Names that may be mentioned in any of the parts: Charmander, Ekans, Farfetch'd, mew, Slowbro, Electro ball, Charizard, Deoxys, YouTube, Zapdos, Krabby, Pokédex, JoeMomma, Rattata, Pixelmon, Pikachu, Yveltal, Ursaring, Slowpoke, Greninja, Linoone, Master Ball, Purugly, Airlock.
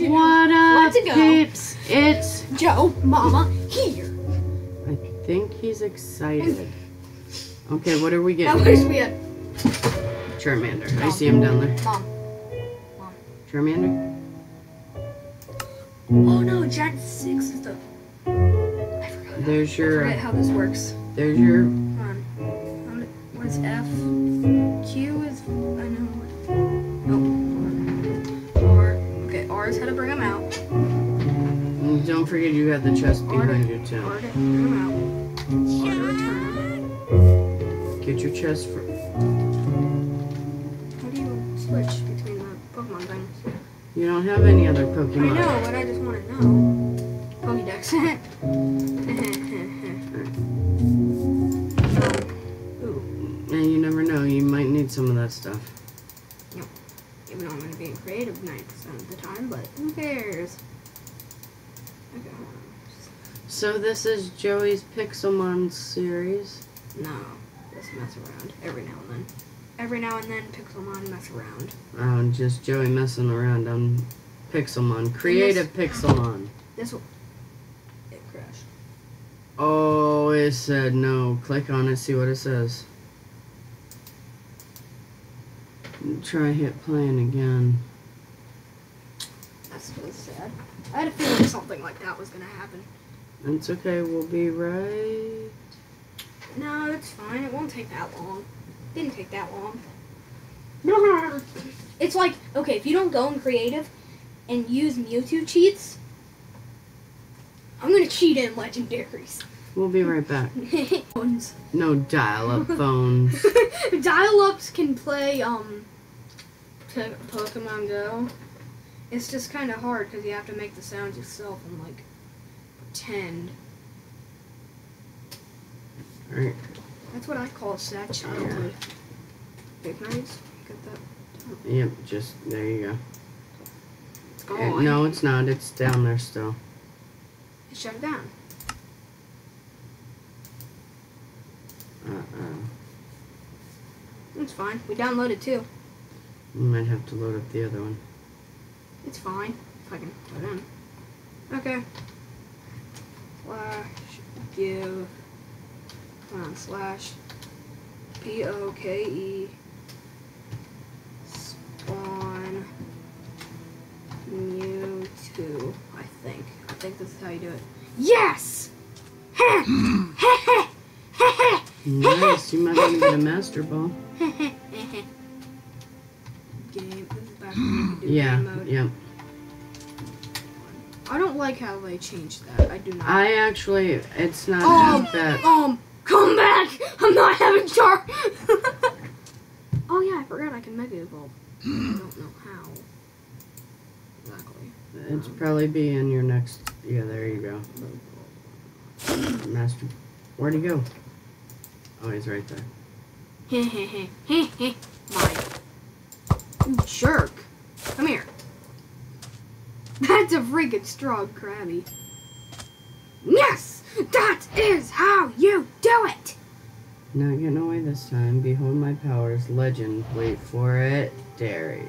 2 What up, peeps? It's Joe, Mama, here. I think he's excited. Okay, what are we getting? What is we at? Charmander. Mom. I see him down there. Mom. Mom. Charmander? Oh no, Jack 6 is the... I forgot. There's your... I forget how this works. There's your... Hold on. What's F? Q is... I know what... Nope. R. Okay, R is how to bring him out. And don't forget you have the chest behind you too. R to bring him out. R to return him. Get your chest for... How do you switch between the Pokemon things? You don't have any other Pokemon. I know, but I just want to know. Pokédex. Ooh. And you never know, you might need some of that stuff. No. Even though I'm going to be creative 9% of the time, but who cares? Okay. So this is Joey's Pixelmon series? No. Just mess around every now and then. Every now and then, Pixelmon mess around. Oh, just Joey messing around on Pixelmon. Creative Pixelmon. This one. It crashed. Oh, it said no. Click on it, see what it says. Try hit playing again. That's really sad. I had a feeling something like that was going to happen. It's okay, we'll be right... No, it's fine. It won't take that long. Didn't take that long. It's like, okay, if you don't go in creative and use Mewtwo cheats, I'm gonna cheat in legendaries. We'll be right back. No dial-up phones. Dial-ups can play Pokemon Go. It's just kind of hard because you have to make the sounds yourself and like pretend. All right. That's what I call a sad childhood. Big nice. Get that. Yep, just there you go. It's gone. No, it's not. It's down there still. It shut down. It's fine. We downloaded two. We might have to load up the other one. It's fine. If I can put it in. Okay. Flash. Give. Slash P-O-K-E spawn Mewtwo, I think. I think this is how you do it. Yes! Nice, you might even get a Master Ball. Game, this is back when you can do game mode. Yeah. I don't like how they changed that. I do not. I actually, it's not like that. Come back! I'm not having char. Oh yeah, I forgot I can Mega Evolve. I don't know how. Exactly. It's probably be in your next. Yeah, there you go. Master, where'd he go? Oh, he's right there. Mine. Jerk! Come here. That's a freaking strong Krabby. Yes. That is how you do it! Not getting away this time. Behold my powers. Legend. Wait for it. Dairy.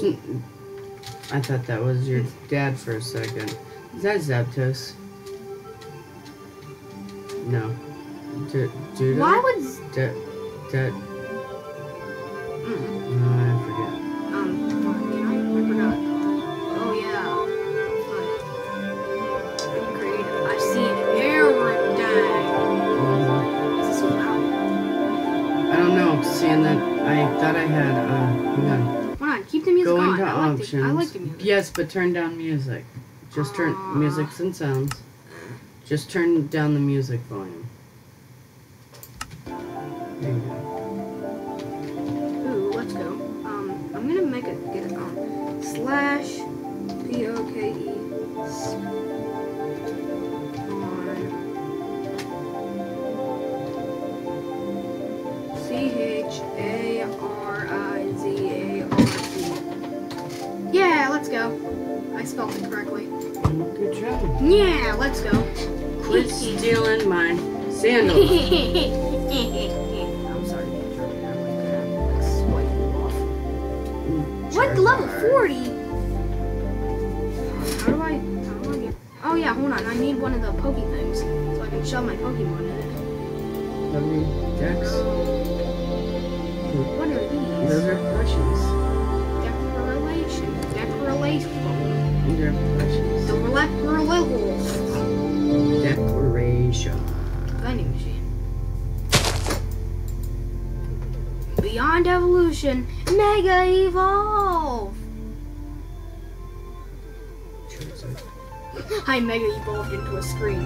I thought that was your dad for a second. Is that Zapdos? No. Why would... I forget. I forgot. And then I thought I had, hold on, keep the music on. Going to options. I like the music. Yes, but turn down music. Just turn, musics and sounds. Just turn down the music volume. There you go. Ooh, let's go. I'm gonna make it, get it on. Slash, P-O-K-E, H-A-R-I-Z-A-R-C. Yeah, let's go. I spelled it correctly. Good job. Yeah, let's go. Quit stealing my sandals. I'm sorry. I'm like, swipe off. 40? How do I get... Oh yeah, hold on. I need one of the Poke things so I can shove my Pokemon in it. Let me... Dex? What are these? Those are brushes. Decrelation. Decrelation. These are brushes. The Declaration. Declaration. Vending machine. Beyond evolution, mega evolve. I mega evolved into a screen.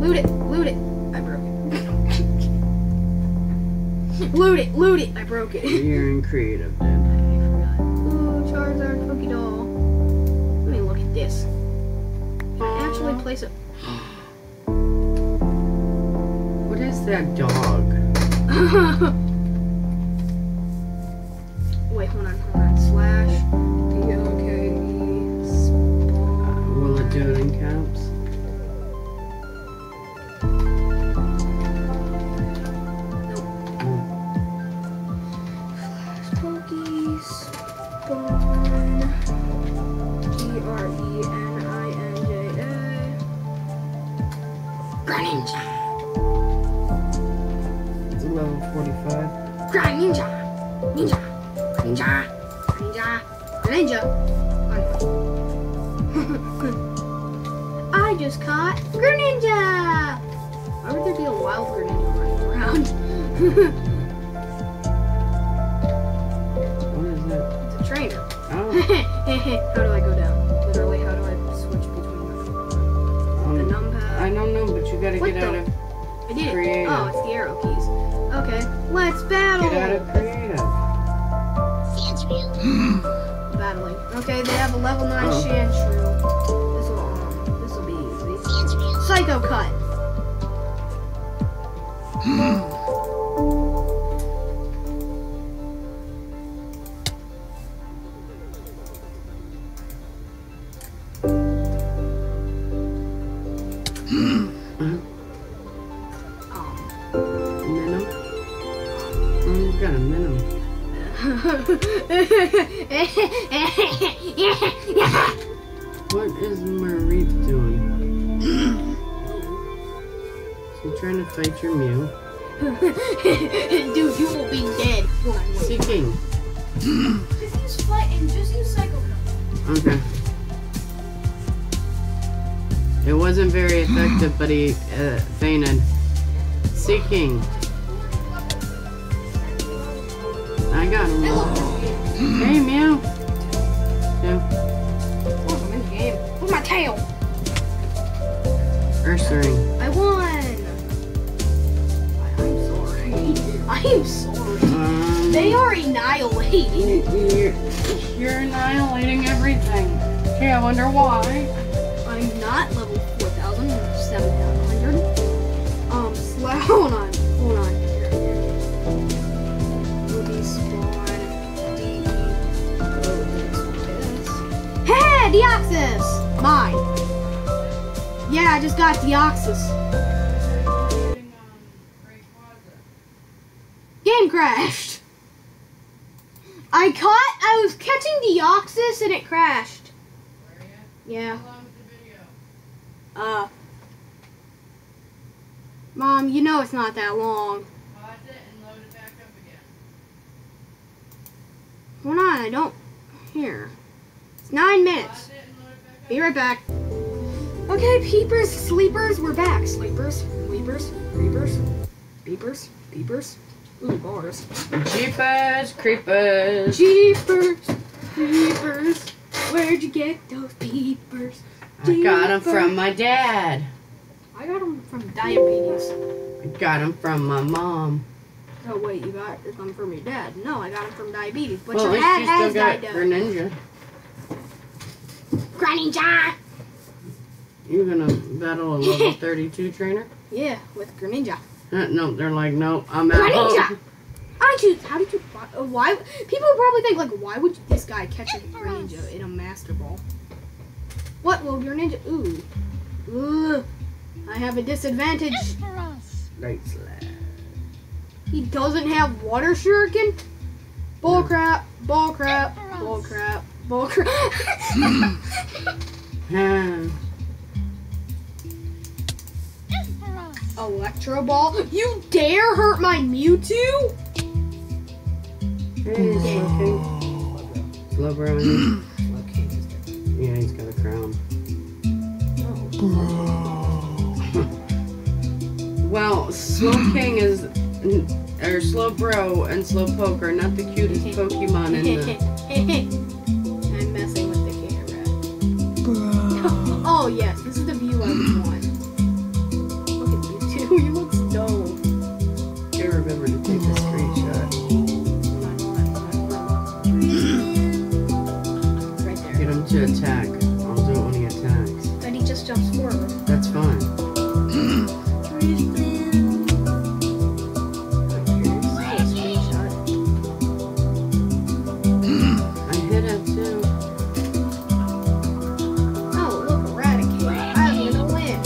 Loot it, loot it. I broke it. Loot it, loot it. I broke it. You're in creative, then. I forgot. Ooh, Charizard Poké Doll. Let me look at this. Can I actually place it? What is that dog? Wait, hold on, slash, D-O-K-E, spawn. Will it do it in caps? Nope. Slash, Poké, spawn, G-R-E-N-I-N-J-A. Greninja! Level 45. Greninja! Ninja! Ninja! Ninja! Ninja! I just caught Greninja! Why would there be a wild Greninja running around? What is that? It's a trainer. Oh. How do I go down? Literally, how do I switch between the numpad? I don't know, but you gotta get out of... I did it. Oh, it's the arrow keys. Okay, let's battle! Get out of creative. Sandshrew. Battling. Okay, they have a level 9 Sandshrew. This'll be easy. Sandshrew. Psycho Cut! What is Marie doing? She's trying to fight your Mew. Dude, you will be dead. Seeking. Just use fight and just use Psycho Cut. Okay. It wasn't very effective, but he fainted. Seeking. I got him. Hey, Mew. Yeah. Oh, I'm in the game. Where's my tail? Ursaring. I won. I am sorry. They are annihilating. You're annihilating everything. Hey, I wonder why. I'm not level 4,000. 7,100. Hold on. Deoxys! Mine. Yeah, I just got Deoxys. Game crashed. I was catching Deoxys and it crashed. Yeah. Mom, you know it's not that long. Pause it and load it back up again. Hold on, I don't... Here. 9 minutes. Be right back. Okay, peepers, sleepers, we're back. Sleepers, weepers, reapers, beepers, beepers. Ooh, bars. Jeepers, creepers. Jeepers, creepers. Where'd you get those peepers? Jeepers. I got them from my dad. I got them from diabetes. I got them from my mom. Oh, wait, you got them from your dad. No, I got them from diabetes. But well, your dad has diabetes. Greninja. Greninja! You're gonna battle a level 32 trainer? Yeah, with Greninja. No, they're like, no, I'm out. Greninja! How did you? Why? People probably think, like, why would this guy catch a Greninja in a Master Ball? What will Greninja? Ooh, I have a disadvantage. Night Slash. He doesn't have Water Shuriken. Bullcrap, bullcrap, bullcrap, bullcrap. Electro ball? You dare hurt my Mewtwo? Slowbro. Yeah, he's got a crown. Oh. Well, Slowking is, or Slowbro and Slowpoke are not the cutest Pokemon in the... I'm messing with the camera. Oh yes, this is the view I would want. Look at you two, you look dumb. I remember to take a screenshot. Get him to attack. I'll do it when he attacks. But he just jumps forward. That's fine. I hit it too. Oh, look, Rattata. I'm gonna win.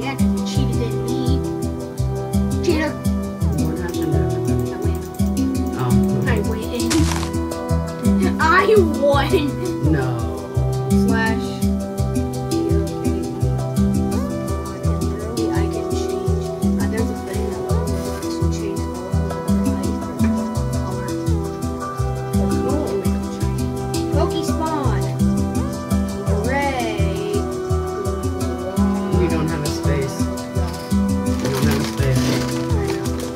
Yeah, because you cheated at me. Cheater! What happened to everybody? I win. Oh. I waited. I won! No. Slash. I can change. There's a thing that will change the color. Poke spawn. Hooray. We don't have a space. We don't have a space.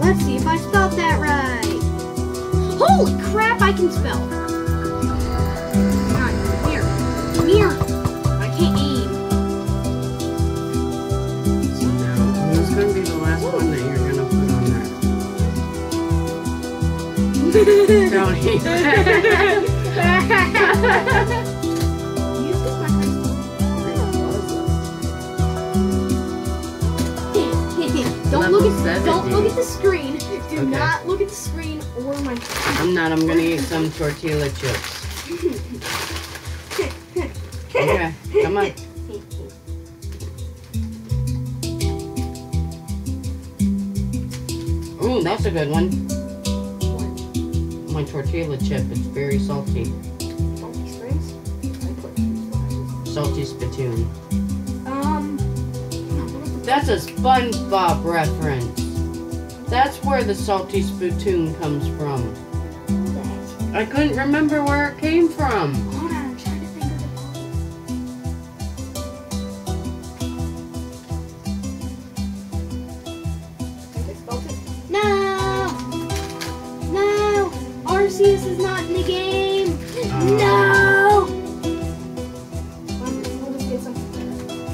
Let's see if I spelled that right. Holy crap, I can spell. God, here. Here. I can't aim. So now, who's going to be the last one that you're going to put on there? Don't hate that. Don't look at the screen. Do not look at the screen or my phone. I'm not. I'm going to eat some tortilla chips. Okay, come on. Ooh, that's a good one. My tortilla chip. It's very salty. Salty strings? I put two slices. Salty spittoon. That's a SpongeBob reference. That's where the salty spittoon comes from. I couldn't remember where it came from. Hold on, I'm trying to think of the... I spelled it. No! No! Arceus is not in the game! No! We'll just get something better.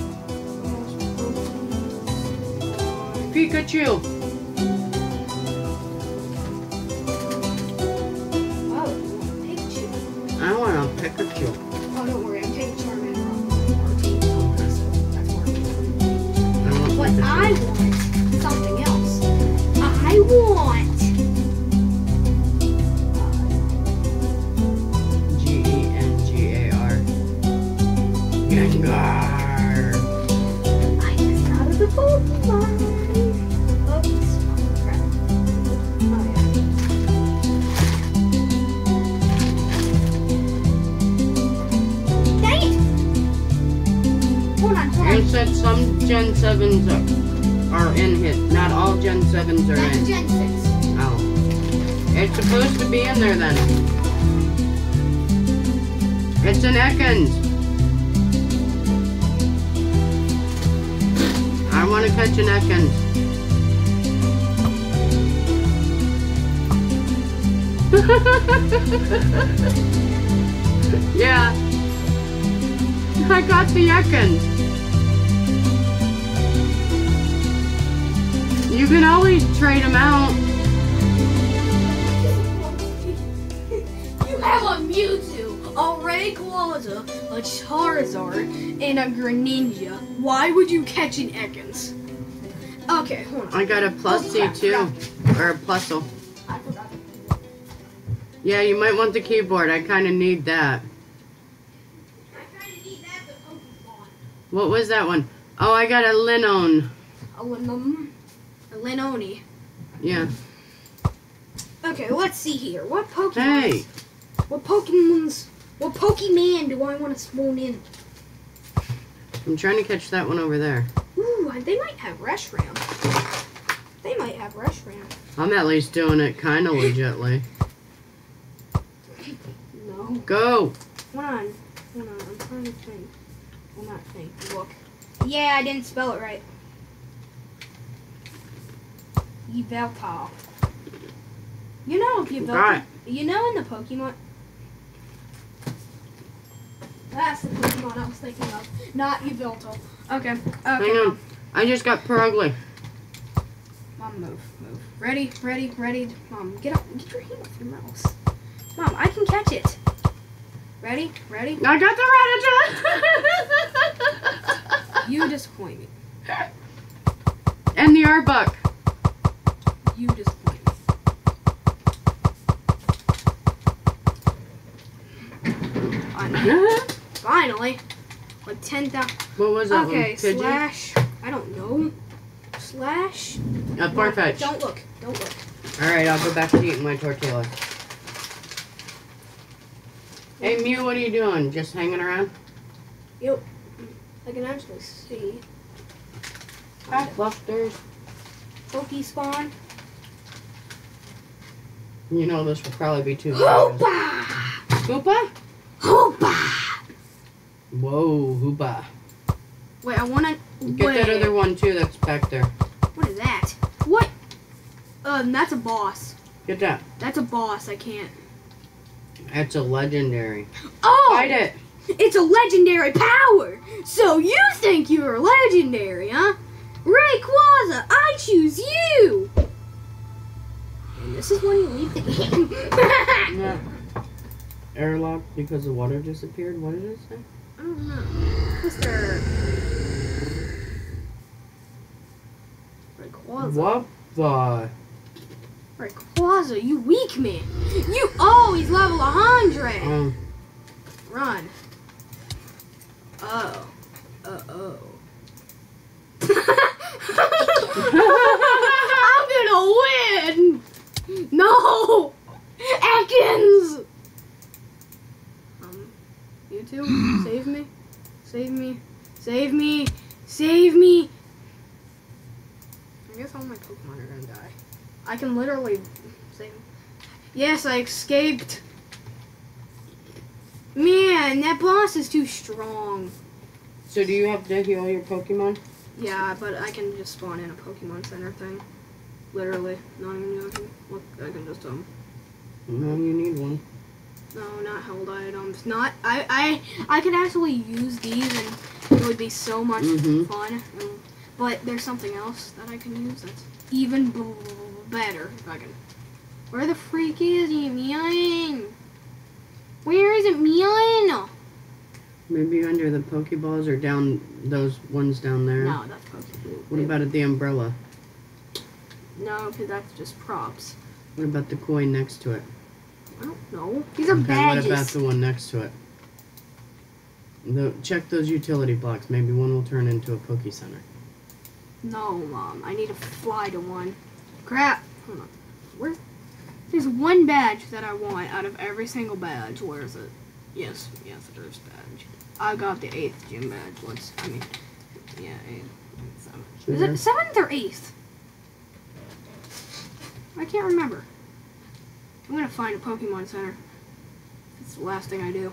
Pikachu! Pikachu. Oh, don't worry, I'm taking Charmander off. That's more important. What I want is something else. I want... G-E-N-G-A-R. Gengar. I just thought of the Pokemon. You said some Gen 7s are in hit. Not all Gen 7s are in. Gen 6. Oh. It's supposed to be in there then. It's an Ekans. I want to catch an Ekans. Yeah. I got the Ekans. You can always trade them out. You have a Mewtwo, a Rayquaza, a Charizard, and a Greninja. Why would you catch an Ekans? Okay, hold on. I got a Plusle too, or a Plusle. I forgot. Yeah, you might want the keyboard. I kind of need that. I kind of need that, but Pokemon. What was that one? Oh, I got a Linoone. A Linoone. Linoone. Yeah. Okay, let's see here. What Pokemon? Hey. What Pokemon do I want to spawn in? I'm trying to catch that one over there. Ooh, they might have Reshiram. They might have Reshiram. I'm at least doing it kind of legitly. No. Go. Hold on. I'm trying to think. Well, not think. Look. Yeah, I didn't spell it right. Yveltal. You know if Yveltal. Right. You know in the Pokemon. That's the Pokemon I was thinking of. Not Yveltal. Okay. Okay. Hang on. I just got Purugly. Mom, move. Ready. Mom, get up. Get your hand off your mouse. Mom, I can catch it. Ready? I got the Rattata! You disappoint me. And the Arbok. You disappoint me. Finally. Like 10,000. What was that? Okay, one? Slash. I don't know. Slash. A Farfetch'd. Don't look. Alright, I'll go back to eating my tortilla. Hey, Mew, what are you doing? Just hanging around? Yep. I can actually see. Hi, Clusters. Pokey spawn. You know this will probably be too bad. Hoopa! Whoa, Hoopa. Wait, I want to... Get that other one, too, that's back there. What is that? What? That's a boss. Get that. That's a boss. I can't. It's a legendary. Oh! Fight it! It's a legendary power! So you think you're legendary, huh? Rayquaza, I choose you! And this is when you leave the game. Yeah. Airlock because the water disappeared? What did it say? I don't know. Mr. Rayquaza. What the... Rayquaza, you weak man. You always level 100. Run. Uh oh. I'm gonna win. No, Ekans. Mewtwo, save me. I guess all my Pokemon are gonna die. I can literally say, yes, I escaped. Man, that boss is too strong. So do you have to heal your Pokemon? Yeah, but I can just spawn in a Pokemon Center thing. Literally, not even joking. Look, I can just, No, you need one. No, not held items. Not, I could actually use these and it would be so much fun. But there's something else that I can use that's even better if I can. Where the freak is he, Meowing? Where is it, Meowing? Maybe under the Pokeballs or down those ones down there. No, that's Pokeballs. What about at the umbrella? No, because that's just props. What about the coin next to it? I don't know. These are badges. What about the one next to it? Check those utility blocks. Maybe one will turn into a Poké Center. No, Mom. I need to fly to one. Crap! Hold on. Where? There's one badge that I want out of every single badge. Where is it? Yes, it is badge. I got the 8th gym badge. Yeah, 8th, 7th. Is it 7th or 8th? I can't remember. I'm gonna find a Pokemon Center. That's the last thing I do.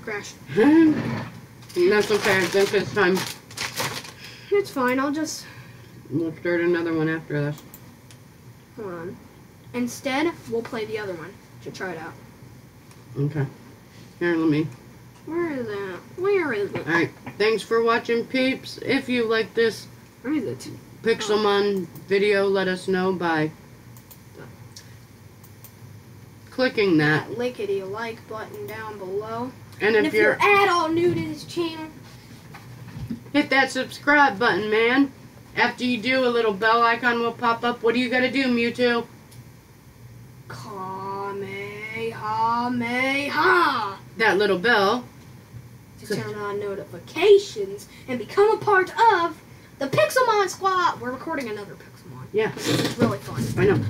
Crash. That's okay. I think it's time. It's fine. I'll just... We'll start another one after this. Hold on. Instead, we'll play the other one to try it out. Okay. Here, let me. Where is that? Where is it? Alright. Thanks for watching, peeps. If you like this Pixelmon video, let us know by clicking that lickety-like button down below. And if you're at all new to this channel, hit that subscribe button, man. After you do, a little bell icon will pop up. What do you gotta do, Mewtwo? Kamehameha! That little bell. To turn on notifications and become a part of the Pixelmon Squad! We're recording another Pixelmon. Yeah. It's really fun. I know.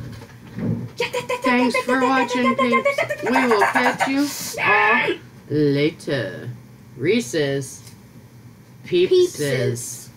Thanks for watching, peeps. We will catch you all later. Reese's. Peepses.